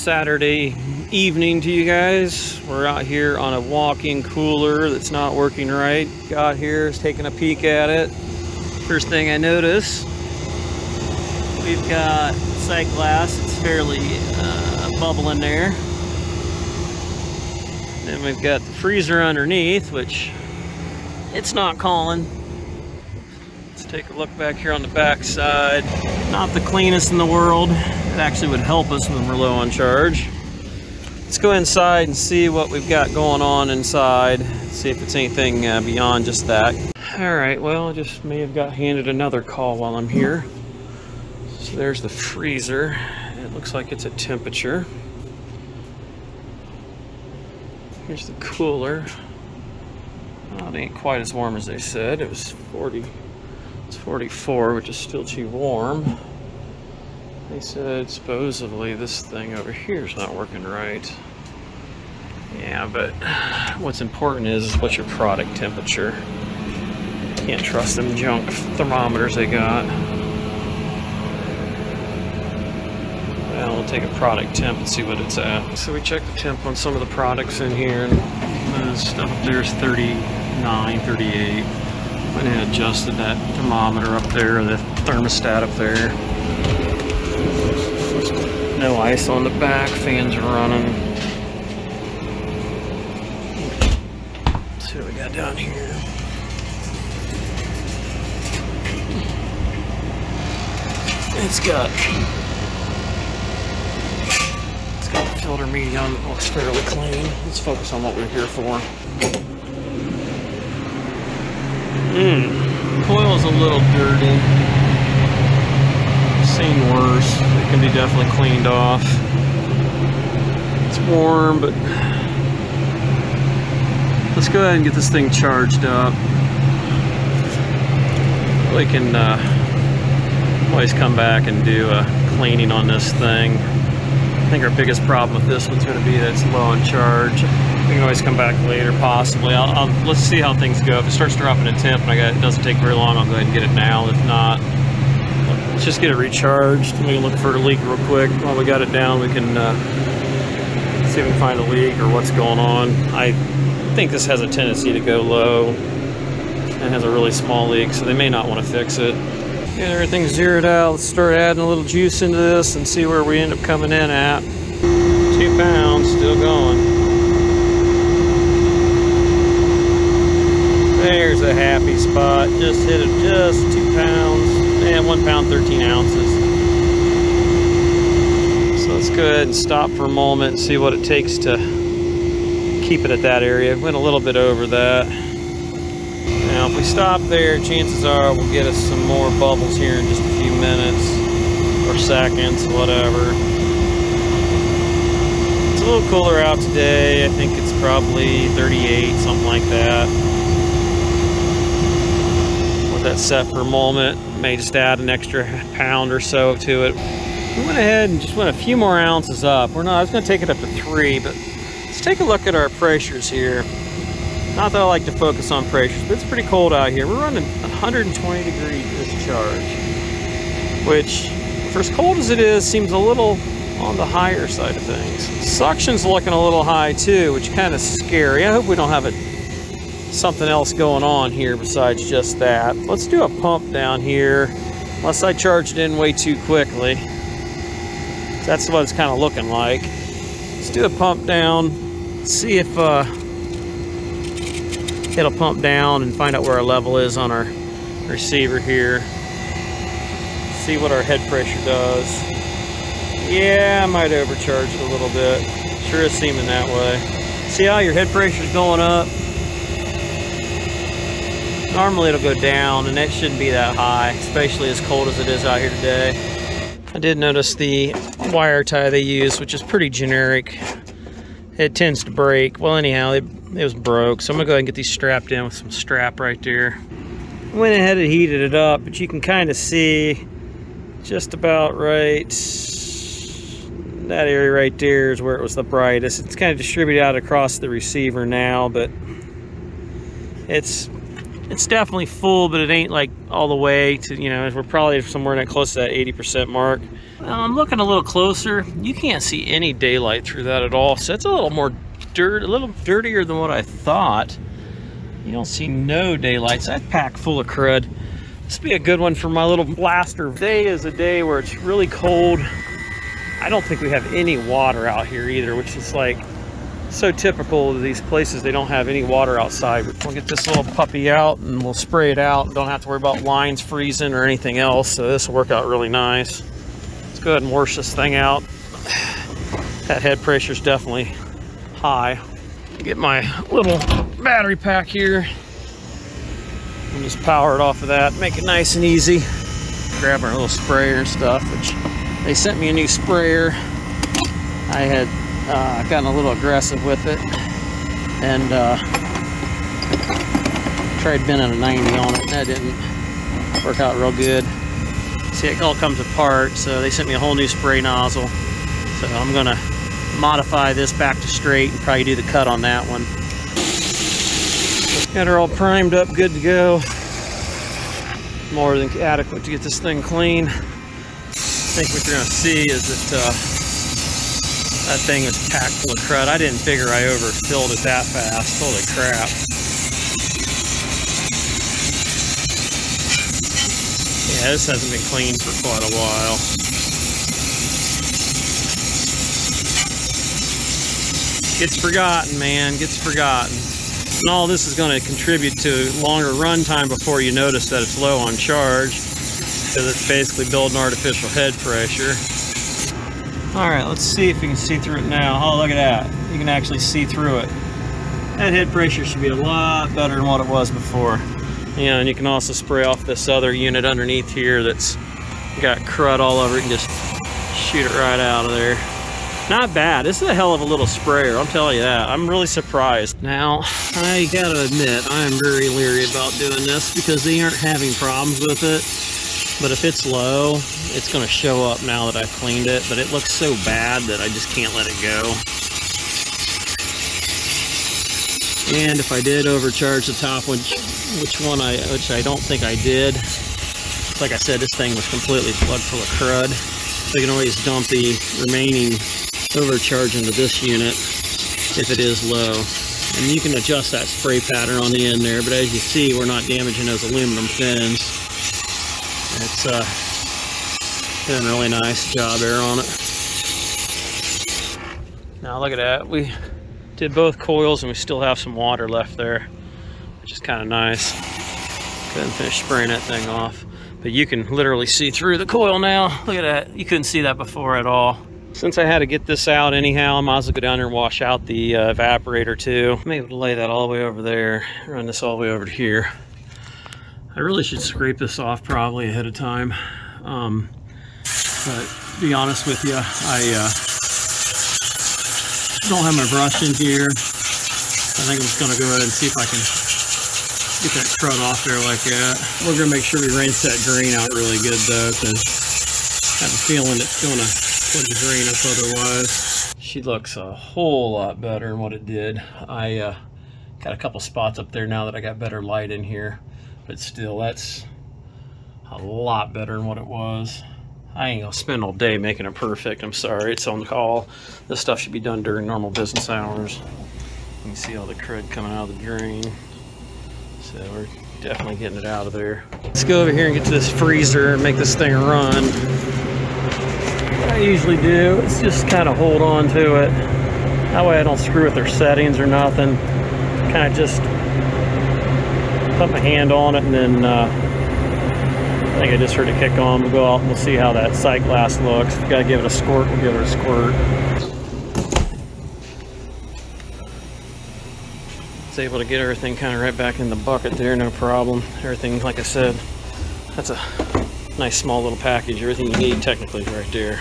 Saturday evening to you guys. We're out here on a walk-in cooler that's not working right. Got here, is taking a peek at it. First thing I notice, we've got sight glass. It's fairly bubbling there. Then we've got the freezer underneath, which it's not calling. Let's take a look back here on the back side. Not the cleanest in the world. It actually would help us when we're low on charge. Let's go inside and see what we've got going on inside. See if it's anything beyond just that. All right, well, I just may have got handed another call while I'm here. So there's the freezer. It looks like it's at temperature. Here's the cooler. Oh, it ain't quite as warm as they said. It was 40. It's 44, which is still too warm. They said supposedly this thing over here is not working right. Yeah, but what's important is what's your product temperature. You can't trust them junk thermometers they got. Well, we'll take a product temp and see what it's at. So we checked the temp on some of the products in here, and the stuff up there is 39, 38. Went ahead and adjusted that thermometer up there, the thermostat up there. No ice on the back, fans are running. Let's see what we got down here. It's got the filter medium, it looks fairly clean. Let's focus on what we're here for. Coil's a little dirty. I've seen worse. It can be definitely cleaned off. It's warm, but let's go ahead and get this thing charged up. We can always come back and do a cleaning on this thing. I think our biggest problem with this one's going to be that it's low on charge. We can always come back later, possibly. Let's see how things go. If it starts dropping a temp and it doesn't take very long, I'll go ahead and get it now. If not, let's just get it recharged. We can look for a leak real quick. While we got it down, we can see if we can find a leak or what's going on. I think this has a tendency to go low and has a really small leak, so they may not want to fix it. Yeah, everything's zeroed out. Let's start adding a little juice into this and see where we end up coming in at. 2 pounds, still going. There's a happy spot. Just hit it, just 2 pounds. And 1 pound, 13 ounces. So let's go ahead and stop for a moment and see what it takes to keep it at that area. Went a little bit over that. Now, if we stop there, chances are we'll get us some more bubbles here in just a few minutes or seconds, whatever. It's a little cooler out today. I think it's probably 38, something like that. That's set for a moment. May just add an extra pound or so to it. We went ahead and just went a few more ounces up. I was going to take it up to 3, but let's take a look at our pressures here. Not that I like to focus on pressures, but it's pretty cold out here. We're running 120 degree discharge, which for as cold as it is, seems a little on the higher side of things. Suction's looking a little high too, which is kind of scary. I hope we don't have a something else going on here besides just that. Let's do a pump down here, unless I charged in way too quickly. That's what it's kind of looking like. Let's do a pump down, see if it'll pump down and find out where our level is on our receiver here. See what our head pressure does. Yeah, I might overcharge it a little bit. Sure is seeming that way. See how your head pressure's going up? Normally it'll go down, and it shouldn't be that high, especially as cold as it is out here today. I did notice the wire tie they use, which is pretty generic. It tends to break. Well, anyhow, it was broke, so I'm gonna go ahead and get these strapped in with some strap right there. Went ahead and heated it up, but you can kind of see just about right that area right there is where it was the brightest. It's kind of distributed out across the receiver now, but it's It's definitely full, but it ain't like all the way to, you know, we're probably somewhere not close to that 80% mark. I'm looking a little closer. You can't see any daylight through that at all. So it's a little more dirt, a little dirtier than what I thought. You don't see no daylight. So that pack full of crud. This would be a good one for my little blaster. Today is a day where it's really cold. I don't think we have any water out here either, which is like so typical of these places. They don't have any water outside. We'll get this little puppy out and we'll spray it out. Don't have to worry about lines freezing or anything else. So this will work out really nice. Let's go ahead and wash this thing out. That head pressure is definitely high. Get my little battery pack here and just power it off of that. Make it nice and easy. Grab our little sprayer and stuff, which they sent me a new sprayer. I had gotten a little aggressive with it and tried bending a 90 on it, and that didn't work out real good. See, it all comes apart, so they sent me a whole new spray nozzle. So I'm gonna modify this back to straight and probably do the cut on that one. Got her all primed up, good to go. More than adequate to get this thing clean. I think what you're gonna see is that that thing was packed full of crud. I didn't figure I overfilled it that fast. Holy crap. Yeah, this hasn't been cleaned for quite a while. Gets forgotten, man. Gets forgotten. And all this is going to contribute to longer run time before you notice that it's low on charge, because it's basically building artificial head pressure. All right, let's see if we can see through it now. Oh, look at that. You can actually see through it. That head pressure should be a lot better than what it was before. Yeah, and you can also spray off this other unit underneath here that's got crud all over it and just shoot it right out of there. Not bad. This is a hell of a little sprayer, I'll tell you that. I'm really surprised. Now, I gotta admit, I am very leery about doing this because they aren't having problems with it. But if it's low, it's gonna show up now that I've cleaned it, but it looks so bad that I just can't let it go. And if I did overcharge the top, which I don't think I did, like I said, this thing was completely plugged full of crud. So you can always dump the remaining overcharge into this unit if it is low. And you can adjust that spray pattern on the end there, but as you see, we're not damaging those aluminum fins. It's doing a really nice job there on it. Now look at that. We did both coils and we still have some water left there, which is kind of nice. Go ahead and finish spraying that thing off. But you can literally see through the coil now. Look at that. You couldn't see that before at all. Since I had to get this out anyhow, I might as well go down there and wash out the evaporator too. I'm able to lay that all the way over there. Run this all the way over to here. I really should scrape this off probably ahead of time, but to be honest with you, I don't have my brush in here. I think I'm just going to go ahead and see if I can get that crud off there like that. We're going to make sure we rinse that drain out really good though, because I have a feeling it's going to put the drain up otherwise. She looks a whole lot better than what it did. I got a couple spots up there now that I got better light in here. But still, that's a lot better than what it was. I ain't gonna spend all day making it perfect. I'm sorry, it's on call. This stuff should be done during normal business hours. You can see all the crud coming out of the drain. So we're definitely getting it out of there. Let's go over here and get to this freezer and make this thing run. What I usually do is just kind of hold on to it. That way I don't screw with their settings or nothing. Kind of just put my hand on it, and then I think I just heard it kick on. We'll go out and we'll see how that sight glass looks. If you gotta give it a squirt, we'll give it a squirt. It's able to get everything kind of right back in the bucket there, no problem. Everything, like I said, that's a nice small little package. Everything you need technically is right there.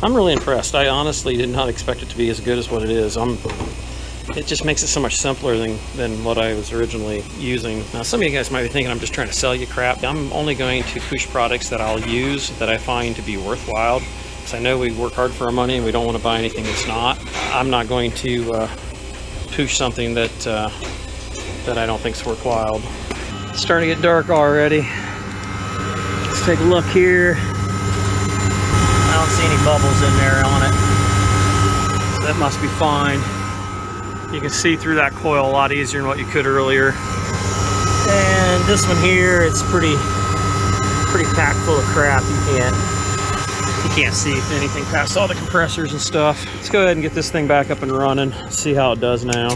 I'm really impressed. I honestly did not expect it to be as good as what it is. It just makes it so much simpler than what I was originally using. Now, some of you guys might be thinking I'm just trying to sell you crap. I'm only going to push products that I'll use that I find to be worthwhile, because I know we work hard for our money and we don't want to buy anything that's not. I'm not going to push something that I don't think is worthwhile. It's starting to get dark already. Let's take a look here. I don't see any bubbles in there on it. So that must be fine. You can see through that coil a lot easier than what you could earlier. And this one here, it's pretty packed full of crap. You can't see anything past all the compressors and stuff. Let's go ahead and get this thing back up and running, see how it does now.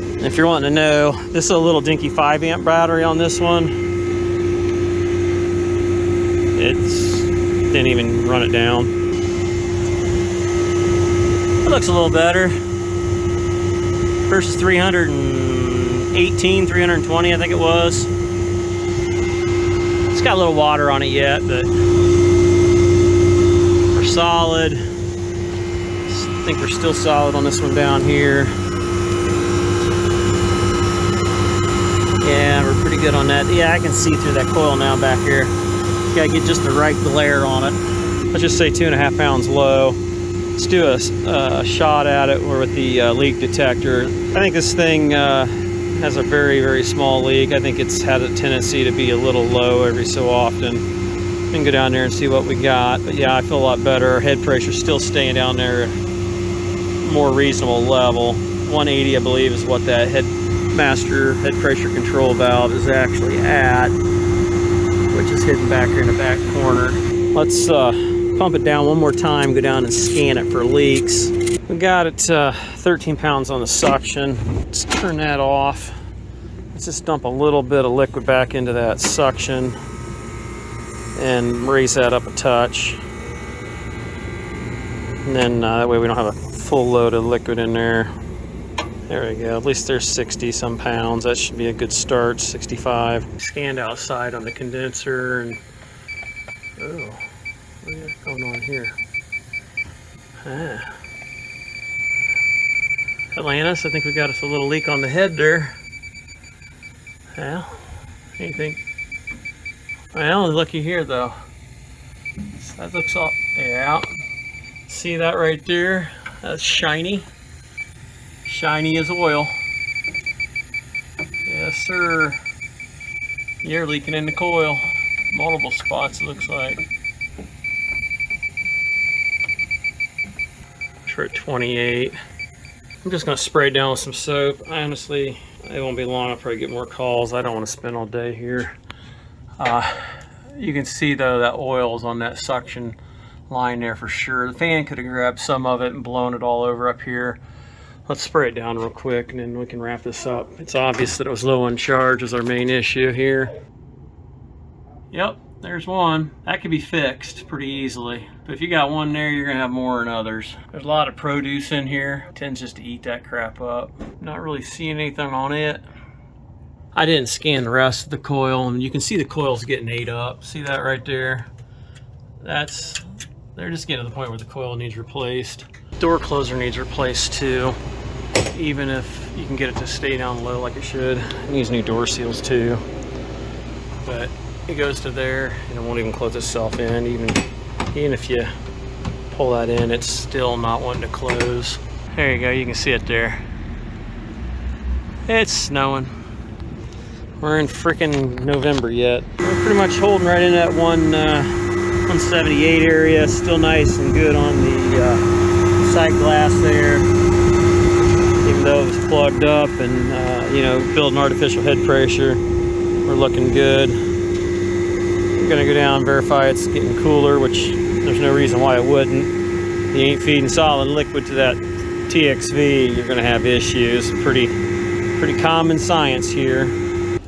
And if you're wanting to know, this is a little dinky 5-amp battery on this one. Didn't even run it down. It looks a little better. Versus 318, 320, I think it was. It's got a little water on it yet, but we're solid. I think we're still solid on this one down here. Yeah, we're pretty good on that. Yeah, I can see through that coil now back here. Gotta get just the right glare on it. Let's just say 2.5 pounds low. Let's do a shot at it with the leak detector. I think this thing has a very, very small leak. I think it's had a tendency to be a little low every so often. We can go down there and see what we got, but yeah, I feel a lot better. Our head pressure's still staying down there at a more reasonable level. 180, I believe, is what that head pressure control valve is actually at, which is hidden back here in the back corner. Let's pump it down one more time, go down and scan it for leaks. We got it 13 pounds on the suction. Let's turn that off. Let's just dump a little bit of liquid back into that suction and raise that up a touch. And then that way we don't have a full load of liquid in there. There we go, at least there's 60 some pounds. That should be a good start, 65. Scanned outside on the condenser and, oh, what's going on here? Ah. Atlantis, I think we got us a little leak on the head there. Well, anything? Well, looky here though. That looks all, yeah. See that right there? That's shiny. Shiny as oil. Yes, sir. You're leaking in the coil. Multiple spots, it looks like. We're at 28. I'm just going to spray it down with some soap. I honestly, it won't be long. I'll probably get more calls. I don't want to spend all day here. You can see, though, that oil's on that suction line there for sure. The fan could have grabbed some of it and blown it all over up here. Let's spray it down real quick and then we can wrap this up. It's obvious that it was low on charge is our main issue here. Yep, there's one. That could be fixed pretty easily. But if you got one there, you're gonna have more in others. There's a lot of produce in here. It tends just to eat that crap up. Not really seeing anything on it. I didn't scan the rest of the coil and you can see the coil's getting ate up. See that right there? They're just getting to the point where the coil needs replaced. Door closer needs replaced too. Even if you can get it to stay down low like it should. It needs new door seals too. But it goes to there and it won't even close itself in. Even if you pull that in, it's still not wanting to close. There you go, you can see it there. It's snowing. We're in freaking November yet. We're pretty much holding right in that 178 area. Still nice and good on the side glass there, even though it was plugged up and you know, building artificial head pressure. We're looking good. We're gonna go down and verify it's getting cooler, which there's no reason why it wouldn't. You ain't feeding solid liquid to that TXV, you're gonna have issues. Pretty common science here.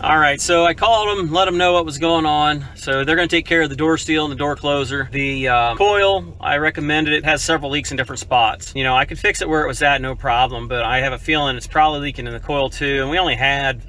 All right, so I called them, let them know what was going on. So they're gonna take care of the door seal and the door closer. The coil, I recommended it, has several leaks in different spots. You know, I could fix it where it was at, no problem, but I have a feeling it's probably leaking in the coil too. And we only had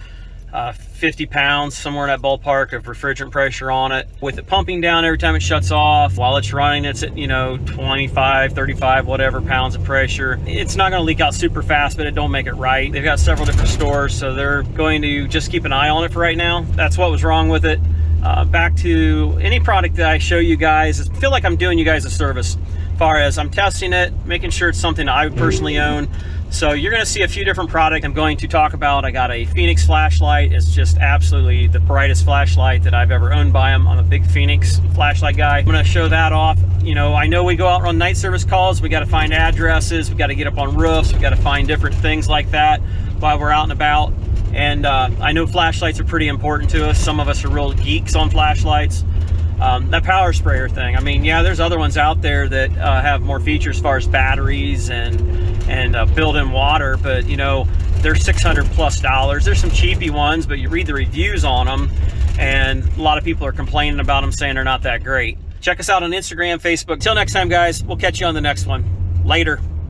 50 pounds, somewhere in that ballpark, of refrigerant pressure on it. With it pumping down every time it shuts off, while it's running, it's at, you know, 25, 35, whatever pounds of pressure. It's not gonna leak out super fast, but it don't make it right. They've got several different stores, so they're going to just keep an eye on it for right now. That's what was wrong with it. Back to any product that I show you guys, I feel like I'm doing you guys a service. As far as I'm testing it, making sure it's something I personally own. So you're going to see a few different products I'm going to talk about. I got a Fenix flashlight. It's just absolutely the brightest flashlight that I've ever owned by them. I'm a big Fenix flashlight guy. I'm going to show that off. You know, I know we go out on night service calls. We got to find addresses. We got to get up on roofs. We got to find different things like that while we're out and about. And I know flashlights are pretty important to us. Some of us are real geeks on flashlights. That power sprayer thing. I mean, yeah, there's other ones out there that have more features as far as batteries and built-in water, but you know, they're $600+. There's some cheapy ones, but you read the reviews on them, and a lot of people are complaining about them, saying they're not that great. Check us out on Instagram, Facebook. Till next time, guys, we'll catch you on the next one. Later.